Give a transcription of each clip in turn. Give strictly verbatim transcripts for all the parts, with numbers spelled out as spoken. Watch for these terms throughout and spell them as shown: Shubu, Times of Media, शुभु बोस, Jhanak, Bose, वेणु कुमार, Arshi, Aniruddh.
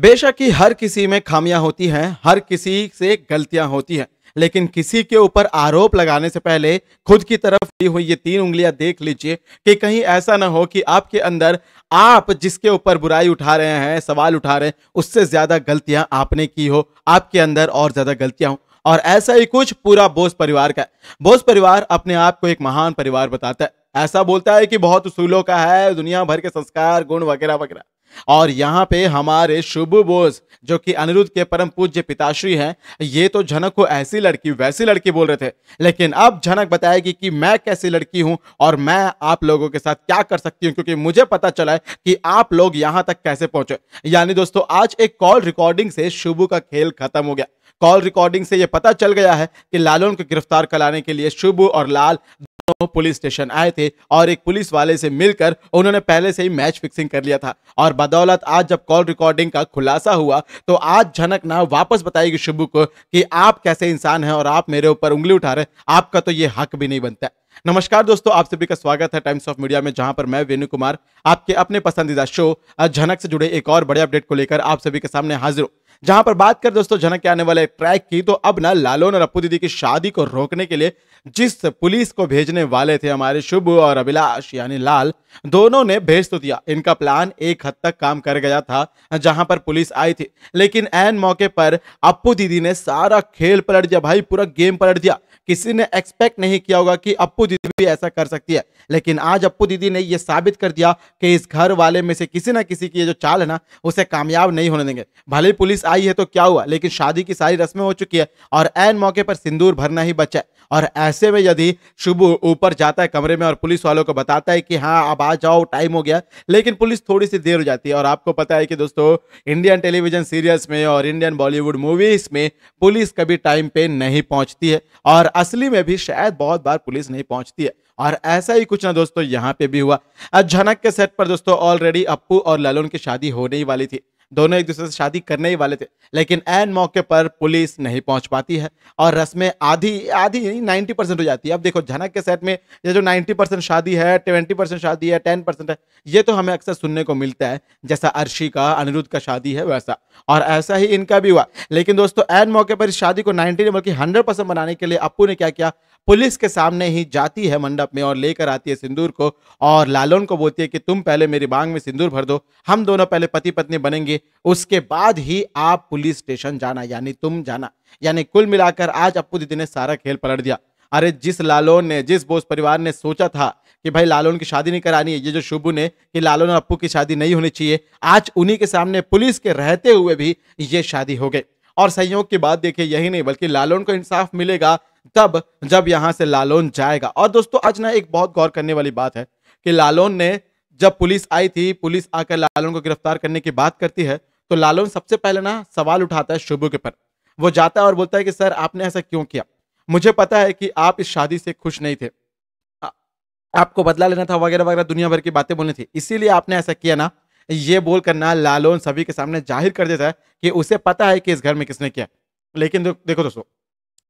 बेशक कि हर किसी में खामियां होती हैं, हर किसी से गलतियां होती हैं, लेकिन किसी के ऊपर आरोप लगाने से पहले खुद की तरफ ली हुई ये तीन उंगलियां देख लीजिए कि कहीं ऐसा ना हो कि आपके अंदर आप जिसके ऊपर बुराई उठा रहे हैं, सवाल उठा रहे हैं, उससे ज़्यादा गलतियां आपने की हो, आपके अंदर और ज़्यादा गलतियां हों। और ऐसा ही कुछ पूरा बोस परिवार का है। बोस परिवार अपने आप को एक महान परिवार बताता है, ऐसा बोलता है कि बहुत उसूलों का है, दुनिया भर के संस्कार, गुण वगैरह वगैरह। और यहाँ पे हमारे शुभु बोस जो कि अनिरुद्ध के परम पूज्य पिताश्री हैं, ये तो झनक को ऐसी लड़की वैसी लड़की बोल रहे थे, लेकिन अब झनक बताएगी कि मैं कैसी लड़की हूँ और मैं आप लोगों के साथ क्या कर सकती हूँ, क्योंकि मुझे पता चला है कि आप लोग यहाँ तक कैसे पहुंचे। यानी दोस्तों, आज एक कॉल रिकॉर्डिंग से शुभु का खेल खत्म हो गया। कॉल रिकॉर्डिंग से यह पता चल गया है कि लालन को गिरफ्तार कराने के लिए शुभु और लाल पुलिस स्टेशन आए थे और एक पुलिस वाले से मिलकर उन्होंने पहले से ही मैच फिक्सिंग कर लिया था। और बदौलत आज जब कॉल रिकॉर्डिंग का खुलासा हुआ तो आज झनक ना वापस बताएगी शुभु को कि आप कैसे इंसान हैं और आप मेरे ऊपर उंगली उठा रहे हैं, आपका तो ये हक भी नहीं बनता। नमस्कार दोस्तों, आप सभी का स्वागत है टाइम्स ऑफ मीडिया में, जहां पर मैं वेणु कुमार आपके अपने पसंदीदा शो झनक से जुड़े एक और बड़े अपडेट को लेकर आप सभी के सामने हाजिर हूं। जहां पर बात कर दोस्तों झनक के आने वाले ट्रैक की, तो अब ना लालोन और अपू दीदी की शादी को रोकने के लिए जिस पुलिस को भेजने वाले थे हमारे शुभु और अभिलाष यानी लाल, दोनों ने भेज तो दिया। इनका प्लान एक हद तक काम कर गया था जहां पर पुलिस आई थी, लेकिन ऐन मौके पर अपू दीदी ने सारा खेल पलट दिया भाई, पूरा गेम पलट दिया। किसी ने एक्सपेक्ट नहीं किया होगा कि अपू दीदी भी ऐसा कर सकती है, लेकिन आज अपू दीदी ने यह साबित कर दिया कि इस घर वाले में से किसी ना किसी की ये जो चाल है ना, उसे कामयाब नहीं होने देंगे। भले पुलिस आई है तो क्या हुआ, लेकिन शादी की सारी रस्में हो चुकी है और ऐन मौके पर सिंदूर भरना ही बचा है। और ऐसे में यदि शुभु ऊपर जाता है कमरे में और पुलिस वालों को बताता है कि हाँ अब आ जाओ, टाइम हो गया, लेकिन पुलिस थोड़ी सी देर हो जाती है। और आपको पता है कि दोस्तों, इंडियन टेलीविजन सीरियल्स में और इंडियन बॉलीवुड मूवीज में पुलिस कभी टाइम पे नहीं पहुंचती है, और असली में भी शायद बहुत बार पुलिस नहीं पहुंचती है। और ऐसा ही कुछ ना दोस्तों यहाँ पे भी हुआ। झनक के सेट पर दोस्तों ऑलरेडी अप्पू और लालन की शादी होने ही वाली थी, दोनों एक दूसरे से शादी करने ही वाले थे, लेकिन ऐन मौके पर पुलिस नहीं पहुंच पाती है और रस्में आधी आधी नहीं नाइन्टी परसेंट हो जाती है। अब देखो झनक के सेट में ये जो नाइन्टी परसेंट शादी है, ट्वेंटी परसेंट शादी है, टेन परसेंट है, ये तो हमें अक्सर सुनने को मिलता है, जैसा अर्शी का अनिरुद्ध का शादी है वैसा, और ऐसा ही इनका भी हुआ। लेकिन दोस्तों ऐन मौके पर इस शादी को नाइन्टी नहीं बल्कि हंड्रेड परसेंट बनाने के लिए अप्पू ने क्या किया, पुलिस के सामने ही जाती है मंडप में और लेकर आती है सिंदूर को, और लालन को बोलती है कि तुम पहले मेरी बांग में सिंदूर भर दो, हम दोनों पहले पति पत्नी बनेंगे, उसके बाद ही आप पुलिस स्टेशन जाना, यानी तुम जाना। यानी कुल मिलाकर आज अप्पू दीदी ने सारा खेल पलट दिया। अरे जिस लालन ने, जिस बोस परिवार ने सोचा था कि भाई लालन की शादी नहीं करानी है, ये जो शुभु ने कि लालन और अप्पू की शादी नहीं होनी चाहिए, आज उन्हीं के सामने पुलिस के रहते हुए भी ये शादी हो गई। और संयोग की बात देखिए, यही नहीं बल्कि लालन को इंसाफ मिलेगा तब जब यहां से लालन जाएगा। और दोस्तों आज ना एक बहुत गौर करने वाली बात है कि लालन ने, जब पुलिस आई थी, पुलिस आकर लालन को गिरफ्तार करने की बात करती है तो लालन सबसे पहले ना सवाल उठाता है शुभु के पर। वो जाता है और बोलता है कि सर आपने ऐसा क्यों किया, मुझे पता है कि आप इस शादी से खुश नहीं थे, आ, आपको बदला लेना था वगैरह वगैरह, दुनिया भर की बातें बोलनी थी, इसीलिए आपने ऐसा किया ना। ये बोल कर ना लालन सभी के सामने जाहिर कर देता है कि उसे पता है कि इस घर में किसने किया। लेकिन देखो दोस्तों,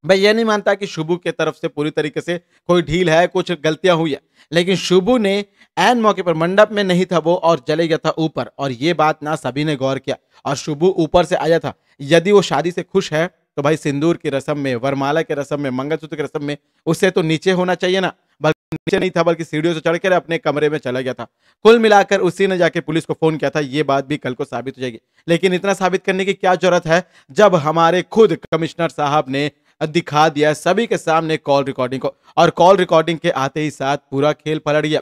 मैं ये नहीं मानता कि शुभु के तरफ से पूरी तरीके से कोई ढील है, कुछ गलतियां हुई है, लेकिन शुभु ने ऐन मौके पर मंडप में नहीं था वो, और चले गया था ऊपर, और ये बात ना सभी ने गौर किया। और शुभु ऊपर से आया था, यदि वो शादी से खुश है तो भाई सिंदूर की रस्म में, वरमाला के रस्म में, मंगलसूत्र की रस्म में उसे तो नीचे होना चाहिए ना, बल्कि नीचे नहीं था बल्कि सीढ़ियों से चढ़कर अपने कमरे में चला गया था। कुल मिलाकर उसी ने जाके पुलिस को फोन किया था, ये बात भी कल को साबित हो जाएगी। लेकिन इतना साबित करने की क्या जरूरत है जब हमारे खुद कमिश्नर साहब ने दिखा दिया सभी के सामने कॉल रिकॉर्डिंग को, और कॉल रिकॉर्डिंग के आते ही साथ पूरा खेल पलट गया।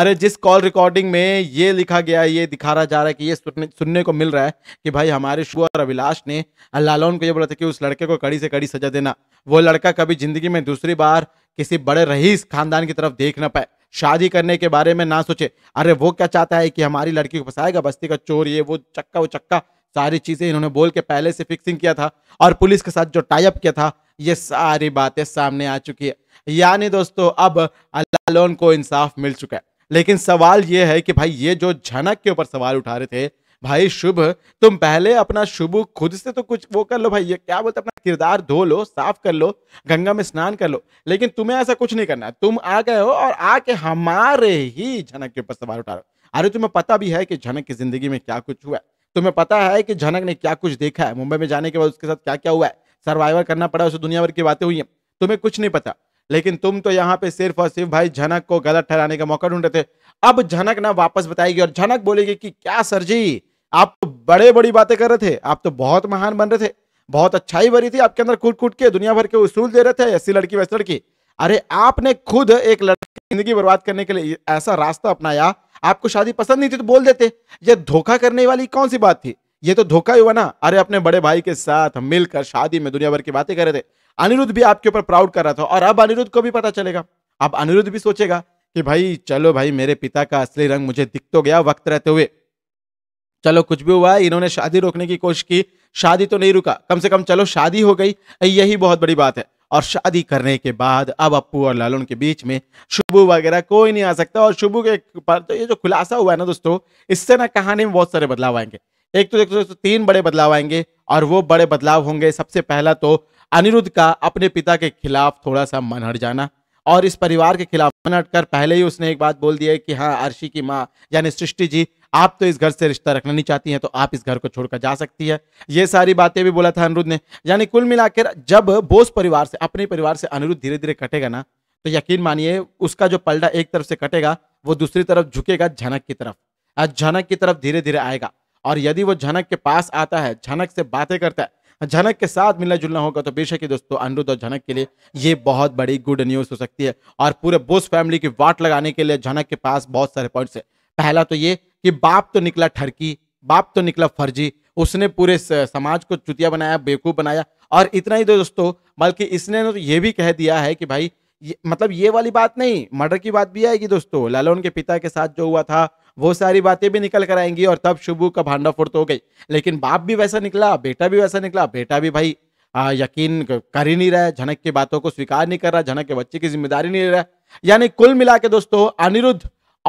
अरे जिस कॉल रिकॉर्डिंग में ये लिखा गया, ये दिखाया जा रहा है कि ये सुनने, सुनने को मिल रहा है कि भाई हमारे शुभु और अभिलाष ने लालन को ये बोला था कि उस लड़के को कड़ी से कड़ी सजा देना, वो लड़का कभी जिंदगी में दूसरी बार किसी बड़े रईस खानदान की तरफ देख ना पाए, शादी करने के बारे में ना सोचे। अरे वो क्या चाहता है कि हमारी लड़की को फंसाएगा, बस्ती का चोर, ये वो चक्का वो चक्का, सारी चीजें इन्होंने बोल के पहले से फिक्सिंग किया था और पुलिस के साथ जो टाइप किया था, ये सारी बातें सामने आ चुकी है। यानी दोस्तों अब लालन को इंसाफ मिल चुका है, लेकिन सवाल ये है कि भाई ये जो झनक के ऊपर सवाल उठा रहे थे, भाई शुभ तुम पहले अपना शुभु खुद से तो कुछ वो कर लो भाई, ये क्या बोलते, अपना किरदार धो लो, साफ कर लो, गंगा में स्नान कर लो, लेकिन तुम्हें ऐसा कुछ नहीं करना है। तुम आ गए हो और आके हमारे ही झनक के ऊपर सवाल उठा रहे हो। अरे तुम्हें पता भी है कि झनक की जिंदगी में क्या कुछ हुआ, तुम्हें पता है कि झनक ने क्या कुछ देखा है, मुंबई में जाने के बाद उसके साथ क्या क्या हुआ है, सर्वाइवर करना पड़ा, उसे दुनिया भर की बातें हुई हैं, तुम्हें कुछ नहीं पता। लेकिन तुम तो यहाँ पे सिर्फ और सिर्फ भाई झनक को गलत ठहराने का मौका ढूंढ रहे थे। अब झनक ना वापस बताएगी और झनक बोलेगी कि क्या सर जी, आप तो बड़े बड़ी बातें कर रहे थे, आप तो बहुत महान बन रहे थे, बहुत अच्छाई भरी थी आपके अंदर, कूट कूट के दुनिया भर के उसूल दे रहे थे, ऐसी लड़की वैसी लड़की। अरे आपने खुद एक लड़की की जिंदगी बर्बाद करने के लिए ऐसा रास्ता अपनाया, आपको शादी पसंद नहीं थी तो बोल देते। ये धोखा करने वाली कौन सी बात थी, ये तो धोखा ही हुआ ना। अरे अपने बड़े भाई के साथ मिलकर शादी में दुनिया भर की बातें कर रहे थे, अनिरुद्ध भी आपके ऊपर प्राउड कर रहा था, और अब अनिरुद्ध को भी पता चलेगा, अब अनिरुद्ध भी सोचेगा कि भाई चलो भाई मेरे पिता का असली रंग मुझे दिख तो गया वक्त रहते हुए, चलो कुछ भी हुआ इन्होंने शादी रोकने की कोशिश की, शादी तो नहीं रुका, कम से कम चलो शादी हो गई, यही बहुत बड़ी बात है। और शादी करने के बाद अब अप्पू और लालन के बीच में शुभू वगैरह कोई नहीं आ सकता। और शुभू के तो ये जो खुलासा हुआ है ना दोस्तों, इससे ना कहानी में बहुत सारे बदलाव आएंगे। एक तो देखो दोस्तों तीन बड़े बदलाव आएंगे, और वो बड़े बदलाव होंगे, सबसे पहला तो अनिरुद्ध का अपने पिता के खिलाफ थोड़ा सा मन हट जाना, और इस परिवार के खिलाफ मन हट कर पहले ही उसने एक बात बोल दी है कि हाँ अर्शी की माँ यानी सृष्टि जी आप तो इस घर से रिश्ता रखना नहीं चाहती हैं, तो आप इस घर को छोड़कर जा सकती है, ये सारी बातें भी बोला था अनिरुद्ध ने। यानी कुल मिलाकर जब बोस परिवार से, अपने परिवार से अनिरुद्ध धीरे धीरे कटेगा ना, तो यकीन मानिए उसका जो पलड़ा एक तरफ से कटेगा वो दूसरी तरफ झुकेगा, झनक की तरफ, आज झनक की तरफ धीरे धीरे आएगा। और यदि वो झनक के पास आता है, झनक से बातें करता है, झनक के साथ मिलना जुलना होगा, तो बेशक ही दोस्तों अनिरुद्ध और झनक के लिए ये बहुत बड़ी गुड न्यूज हो सकती है। और पूरे बोस फैमिली की वाट लगाने के लिए झनक के पास बहुत सारे पॉइंट्स है। पहला तो ये कि बाप तो निकला ठरकी, बाप तो निकला फर्जी, उसने पूरे समाज को चुतिया बनाया, बेवकूफ बनाया। और इतना ही दोस्तों, बल्कि इसने तो ये भी कह दिया है कि भाई ये, मतलब ये वाली बात नहीं, मर्डर की बात भी आएगी दोस्तों, लालन के पिता के साथ जो हुआ था वो सारी बातें भी निकल कर आएंगी। और तब शुभू का भांडाफोड़ तो हो गई, लेकिन बाप भी वैसा निकला, बेटा भी वैसा निकला। बेटा भी भाई आ, यकीन कर ही नहीं रहा है, झनक की बातों को स्वीकार नहीं कर रहा, झनक के बच्चे की जिम्मेदारी नहीं ले रहा। यानी कुल मिला के दोस्तों अनिरुद्ध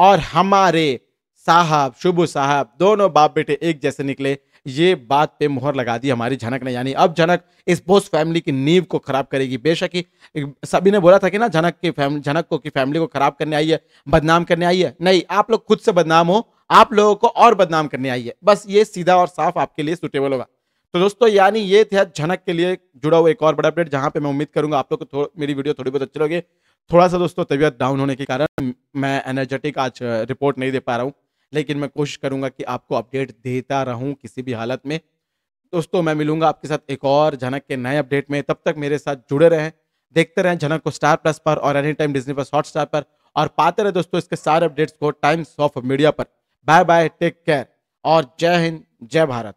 और हमारे साहब शुभू साहब दोनों बाप बेटे एक जैसे निकले, ये बात पे मोहर लगा दी हमारी झनक ने। यानी अब झनक इस बोस फैमिली की नींव को खराब करेगी। बेशक ही सभी ने बोला था कि ना झनक की फैमिली, झनक को की फैमिली को खराब करने आई है, बदनाम करने आई है, नहीं, आप लोग खुद से बदनाम हो, आप लोगों को और बदनाम करने आई है, बस ये सीधा और साफ आपके लिए सूटेबल होगा। तो दोस्तों यानी ये था झनक के लिए जुड़ा हुआ एक और बड़ा अपडेट, जहाँ पे मैं उम्मीद करूंगा आप लोग को मेरी वीडियो थोड़ी बहुत अच्छी लगे। थोड़ा सा दोस्तों तबीयत डाउन होने के कारण मैं एनर्जेटिक आज रिपोर्ट नहीं दे पा रहा हूँ, लेकिन मैं कोशिश करूंगा कि आपको अपडेट देता रहूं किसी भी हालत में। दोस्तों मैं मिलूंगा आपके साथ एक और झनक के नए अपडेट में, तब तक मेरे साथ जुड़े रहें, देखते रहें झनक को स्टार प्लस पर और any time Disney Plus Hotstar पर, और पाते रहे दोस्तों इसके सारे अपडेट्स को टाइम्स ऑफ मीडिया पर। बाय बाय, टेक केयर और जय हिंद, जय भारत।